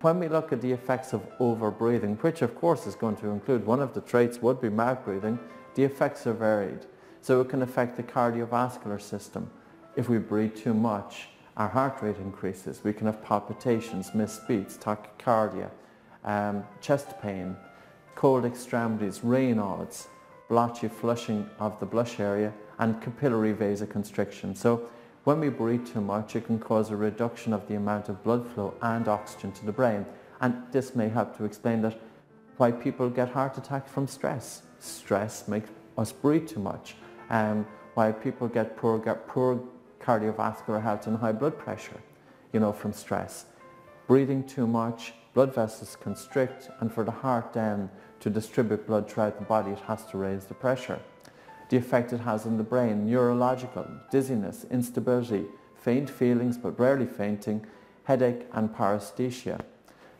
When we look at the effects of over-breathing, which of course is going to include one of the traits would be mouth breathing, the effects are varied. So it can affect the cardiovascular system. If we breathe too much, our heart rate increases. We can have palpitations, missed beats, tachycardia, chest pain, cold extremities, Raynaud's, blotchy flushing of the blush area, and capillary vasoconstriction. So when we breathe too much, it can cause a reduction of the amount of blood flow and oxygen to the brain. And this may help to explain that why people get heart attacks from stress. Stress makes us breathe too much. Why people get poor cardiovascular health and high blood pressure, from stress. Breathing too much, blood vessels constrict, and for the heart then to distribute blood throughout the body, it has to raise the pressure. The effect it has on the brain, neurological, dizziness, instability, faint feelings but rarely fainting, headache and paresthesia.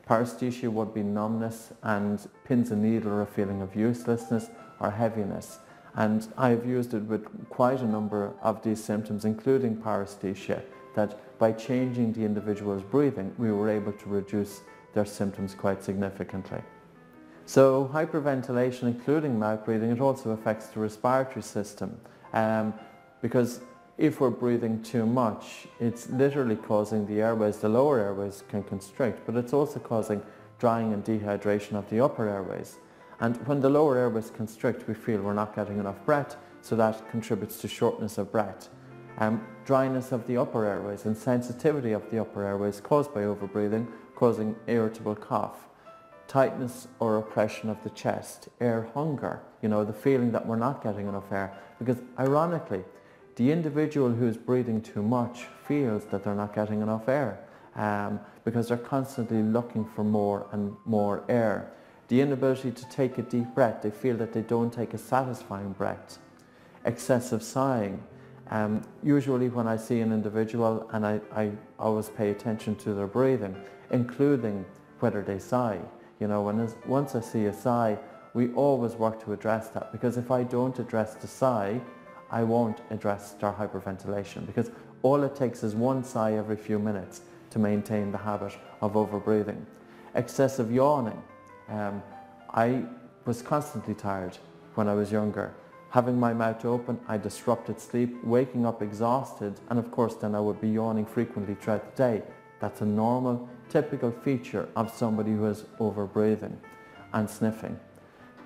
Paresthesia would be numbness and pins and needles or a feeling of uselessness or heaviness. And I've used it with quite a number of these symptoms, including paresthesia, that by changing the individual's breathing, we were able to reduce their symptoms quite significantly. So hyperventilation, including mouth breathing, it also affects the respiratory system because if we're breathing too much, it's literally causing the airways, the lower airways can constrict, but it's also causing drying and dehydration of the upper airways. And when the lower airways constrict, we feel we're not getting enough breath, so that contributes to shortness of breath. Dryness of the upper airways and sensitivity of the upper airways caused by overbreathing, causing irritable cough. Tightness or oppression of the chest, air hunger, the feeling that we're not getting enough air. Because ironically, the individual who's breathing too much feels that they're not getting enough air because they're constantly looking for more and more air. The inability to take a deep breath, they feel that they don't take a satisfying breath. Excessive sighing. Usually when I see an individual and I always pay attention to their breathing, including whether they sigh. Once I see a sigh, we always work to address that, because if I don't address the sigh, I won't address their hyperventilation, because all it takes is one sigh every few minutes to maintain the habit of overbreathing. Excessive yawning. I was constantly tired when I was younger. Having my mouth open, I disrupted sleep, waking up exhausted, and of course then I would be yawning frequently throughout the day. That's a normal, typical feature of somebody who is overbreathing. And sniffing.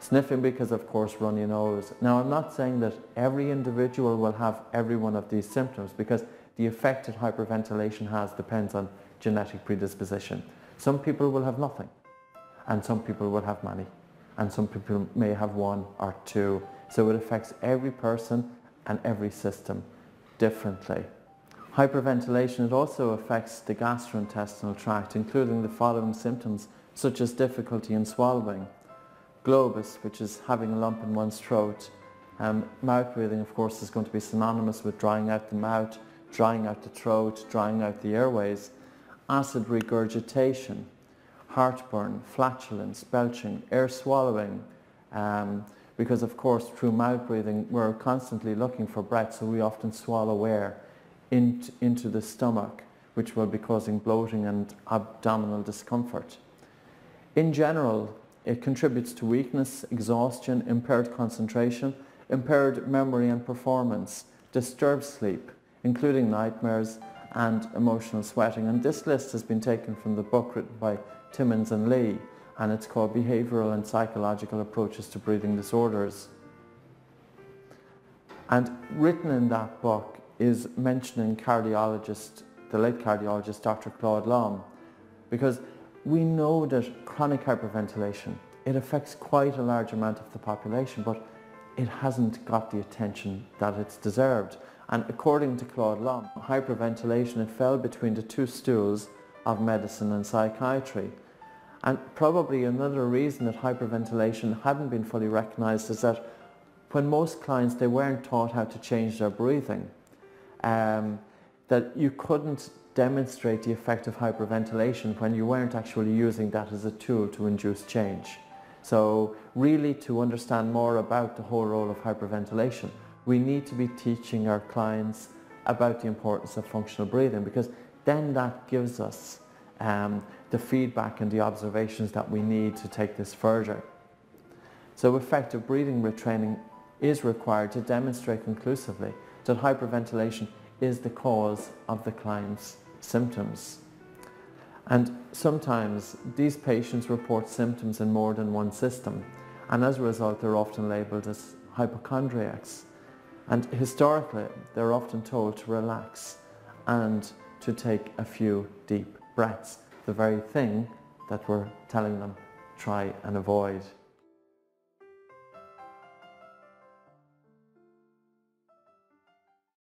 Sniffing because, of course, runny nose. Now, I'm not saying that every individual will have every one of these symptoms, because the effect that hyperventilation has depends on genetic predisposition. Some people will have nothing, and some people will have many, and some people may have one or two. So it affects every person and every system differently. Hyperventilation, it also affects the gastrointestinal tract, including the following symptoms, such as difficulty in swallowing, globus, which is having a lump in one's throat. Mouth breathing, of course, is going to be synonymous with drying out the mouth, drying out the throat, drying out the airways. Acid regurgitation, heartburn, flatulence, belching, air swallowing, because, of course, through mouth breathing, we're constantly looking for breath, so we often swallow air into the stomach, which will be causing bloating and abdominal discomfort. In general, it contributes to weakness, exhaustion, impaired concentration, impaired memory and performance, disturbed sleep, including nightmares and emotional sweating. And this list has been taken from the book written by Timmons and Lee, and it's called Behavioral and Psychological Approaches to Breathing Disorders. And written in that book is mentioning cardiologist, the late cardiologist Dr. Claude Lum, because we know that chronic hyperventilation, it affects quite a large amount of the population, but it hasn't got the attention that it's deserved. And according to Claude Lum, hyperventilation, it fell between the two stools of medicine and psychiatry. And probably another reason that hyperventilation hadn't been fully recognized is that when most clients, they weren't taught how to change their breathing. That you couldn't demonstrate the effect of hyperventilation when you weren't actually using that as a tool to induce change. So really, to understand more about the whole role of hyperventilation, we need to be teaching our clients about the importance of functional breathing, because then that gives us the feedback and the observations that we need to take this further. So effective breathing retraining is required to demonstrate conclusively that hyperventilation is the cause of the client's symptoms. And sometimes these patients report symptoms in more than one system, and as a result they're often labelled as hypochondriacs. And historically they're often told to relax and to take a few deep breaths, the very thing that we're telling them try and avoid.